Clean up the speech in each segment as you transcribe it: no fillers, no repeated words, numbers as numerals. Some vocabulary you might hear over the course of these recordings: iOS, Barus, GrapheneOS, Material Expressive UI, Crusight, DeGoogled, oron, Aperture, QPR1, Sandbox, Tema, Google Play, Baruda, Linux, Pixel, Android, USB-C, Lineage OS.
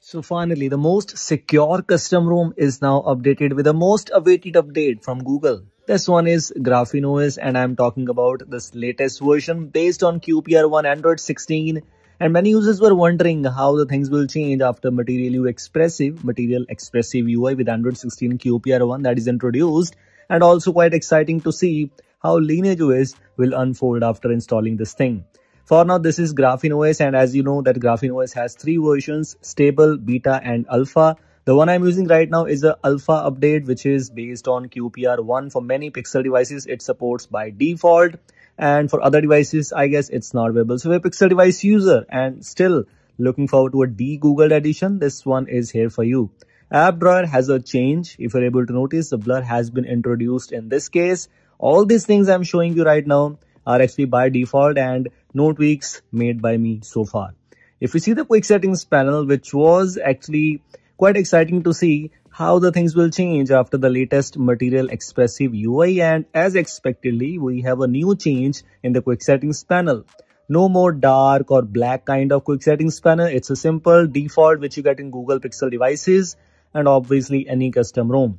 So finally, the most secure custom ROM is now updated with the most awaited update from Google. This one is GrapheneOS, and I'm talking about this latest version based on QPR1 Android 16. And many users were wondering how the things will change after Material Expressive UI with Android 16 QPR1 that is introduced, and also quite exciting to see how Lineage OS will unfold after installing this thing. For now, this is GrapheneOS, and as you know that GrapheneOS has three versions: stable, beta and alpha. The one I'm using right now is the alpha update, which is based on QPR1. For many Pixel devices, it supports by default. And for other devices, I guess it's not available. So if a Pixel device user and still looking forward to a de-Googled edition, this one is here for you. App drawer has a change. If you're able to notice, the blur has been introduced in this case. All these things I'm showing you right now are actually by default and no tweaks made by me so far. If you see the quick settings panel, which was actually quite exciting to see how the things will change after the latest Material Expressive UI, and as expectedly, we have a new change in the quick settings panel. No more dark or black kind of quick settings panel. It's a simple default which you get in Google Pixel devices and obviously any custom ROM.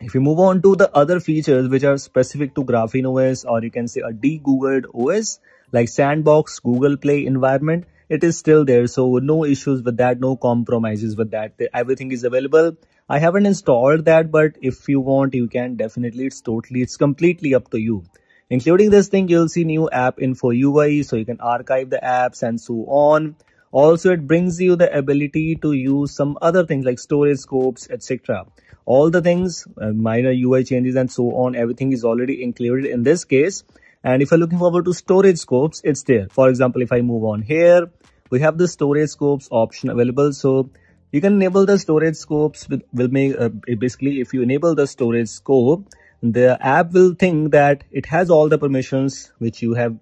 If you move on to the other features which are specific to GrapheneOS, or you can say a de-Googled OS like Sandbox, Google Play environment, it is still there. So no issues with that, no compromises with that. Everything is available. I haven't installed that, but if you want, you can definitely. It's completely up to you. Including this thing, you'll see new app info UI, so you can archive the apps and so on. Also, it brings you the ability to use some other things like storage scopes, etc. All the things, minor UI changes and so on, everything is already included in this case. And if you're looking forward to storage scopes, it's there. For example, if I move on here, we have the storage scopes option available. So you can enable the storage scopes basically if you enable the storage scope, the app will think that it has all the permissions which you have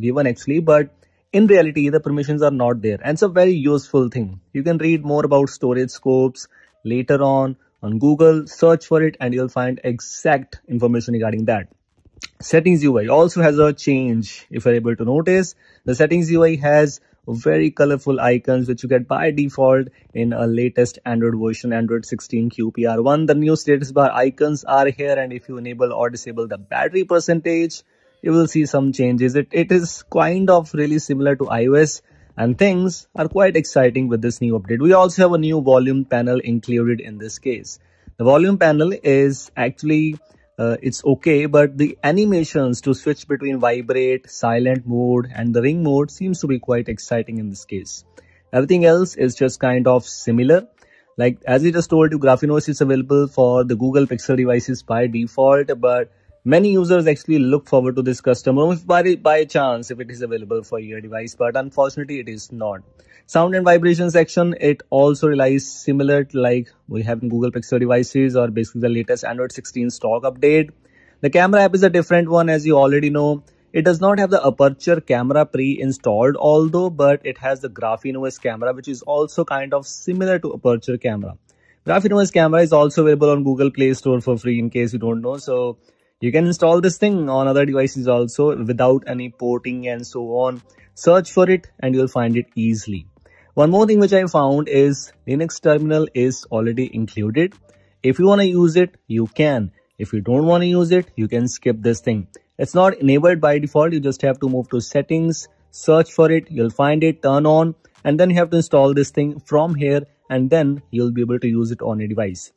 given actually, but in reality the permissions are not there, and it's a very useful thing. You can read more about storage scopes later on Google, search for it and you'll find exact information regarding that. Settings UI also has a change. If you're able to notice, the settings UI has very colorful icons which you get by default in a latest Android version, Android 16 QPR1. The new status bar icons are here, and if you enable or disable the battery percentage, you will see some changes. It is kind of really similar to iOS, and things are quite exciting with this new update. We also have a new volume panel included in this case. The volume panel is actually it's okay, but the animations to switch between vibrate, silent mode and the ring mode seems to be quite exciting in this case. Everything else is just kind of similar. Like as I just told you, GrapheneOS is available for the Google Pixel devices by default, but many users actually look forward to this custom ROM by chance if it is available for your device, but unfortunately it is not. Sound and vibration section, it also relies similar to like we have in Google Pixel devices or basically the latest Android 16 stock update. The camera app is a different one, as you already know. It does not have the Aperture camera pre-installed, although, but it has the GrapheneOS camera, which is also kind of similar to Aperture camera. GrapheneOS camera is also available on Google Play Store for free in case you don't know. So you can install this thing on other devices also without any porting and so on. Search for it and you'll find it easily. One more thing which I found is Linux terminal is already included. If you want to use it, you can. If you don't want to use it, you can skip this thing. It's not enabled by default. You just have to move to settings, search for it. You'll find it, turn on, and then you have to install this thing from here, and then you'll be able to use it on your device.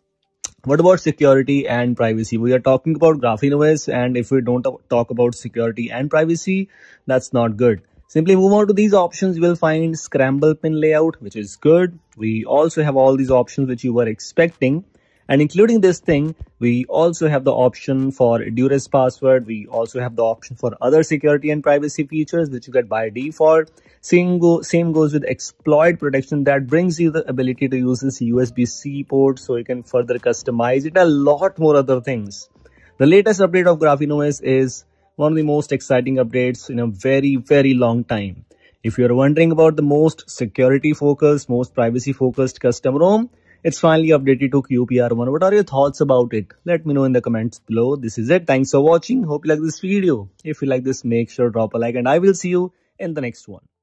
What about security and privacy? We are talking about GrapheneOS, and if we don't talk about security and privacy, that's not good. Simply move on to these options. You will find scramble pin layout, which is good. We also have all these options which you were expecting. And including this thing, we also have the option for duress password. We also have the option for other security and privacy features which you get by default. Same goes with exploit protection. That brings you the ability to use this USB-C port, so you can further customize it. A lot more other things. The latest update of GrapheneOS is one of the most exciting updates in a very, very long time. If you're wondering about the most security focused, most privacy focused custom ROM, it's finally updated to QPR1. What are your thoughts about it? Let me know in the comments below. This is it. Thanks for watching. Hope you like this video. If you like this, make sure to drop a like, and I will see you in the next one.